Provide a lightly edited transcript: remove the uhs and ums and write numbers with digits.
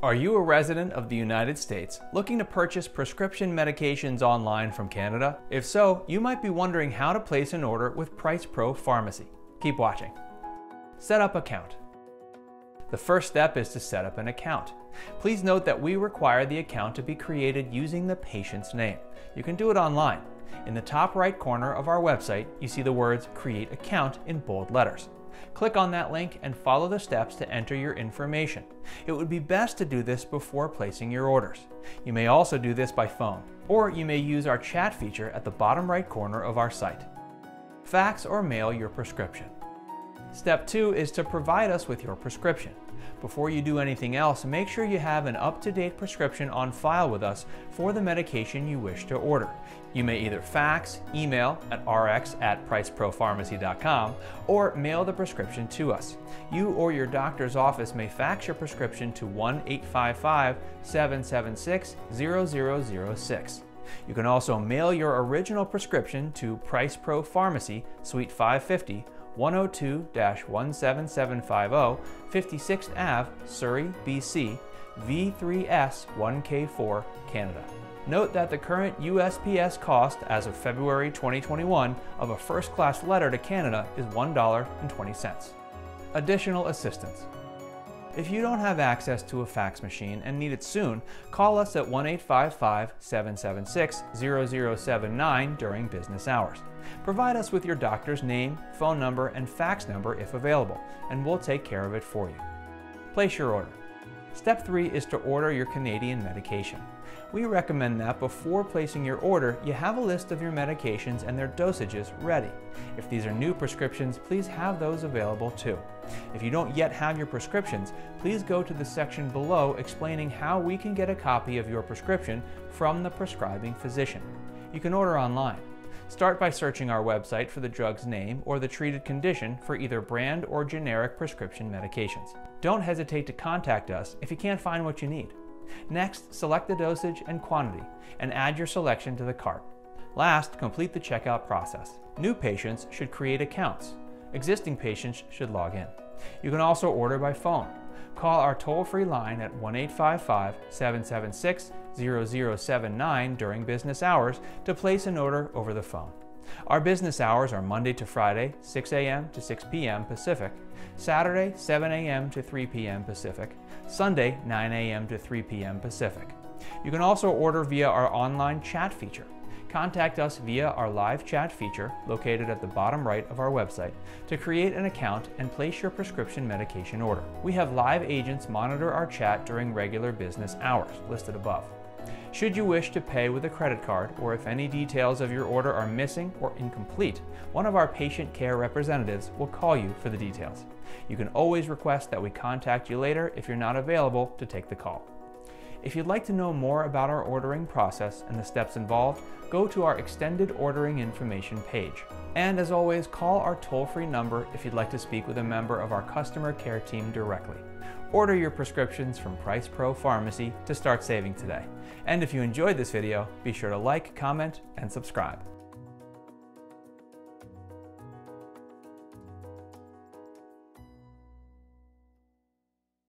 Are you a resident of the United States looking to purchase prescription medications online from Canada? If so, you might be wondering how to place an order with PricePro Pharmacy. Keep watching. Set up account. The first step is to set up an account. Please note that we require the account to be created using the patient's name. You can do it online. In the top right corner of our website, you see the words "Create Account" in bold letters. Click on that link and follow the steps to enter your information. It would be best to do this before placing your orders. You may also do this by phone, or you may use our chat feature at the bottom right corner of our site. Fax or mail your prescription. Step 2 is to provide us with your prescription. Before you do anything else, make sure you have an up-to-date prescription on file with us for the medication you wish to order. You may either fax, email at rx@pricepropharmacy.com, or mail the prescription to us. You or your doctor's office may fax your prescription to 1-855-776-0006. You can also mail your original prescription to PricePro Pharmacy, Suite 550, 102-17750, 56th Ave, Surrey, BC, V3S 1K4, Canada. Note that the current USPS cost as of February 2021 of a first-class letter to Canada is $1.20. Additional assistance. If you don't have access to a fax machine and need it soon, call us at 1-855-776-0079 during business hours. Provide us with your doctor's name, phone number, and fax number if available, and we'll take care of it for you. Place your order. Step 3 is to order your Canadian medication. We recommend that before placing your order, you have a list of your medications and their dosages ready. If these are new prescriptions, please have those available too. If you don't yet have your prescriptions, please go to the section below explaining how we can get a copy of your prescription from the prescribing physician. You can order online. Start by searching our website for the drug's name or the treated condition for either brand or generic prescription medications. Don't hesitate to contact us if you can't find what you need. Next, select the dosage and quantity and add your selection to the cart. Last, complete the checkout process. New patients should create accounts. Existing patients should log in. You can also order by phone. Call our toll-free line at 1-855-776-0079 during business hours to place an order over the phone. Our business hours are Monday to Friday, 6 a.m. to 6 p.m. Pacific, Saturday, 7 a.m. to 3 p.m. Pacific, Sunday, 9 a.m. to 3 p.m. Pacific. You can also order via our online chat feature. Contact us via our live chat feature located at the bottom right of our website to create an account and place your prescription medication order. We have live agents monitor our chat during regular business hours listed above. Should you wish to pay with a credit card, or if any details of your order are missing or incomplete, one of our patient care representatives will call you for the details. You can always request that we contact you later if you're not available to take the call. If you'd like to know more about our ordering process and the steps involved, go to our extended ordering information page. And as always, call our toll-free number if you'd like to speak with a member of our customer care team directly. Order your prescriptions from PricePro Pharmacy to start saving today. And if you enjoyed this video, be sure to like, comment, and subscribe.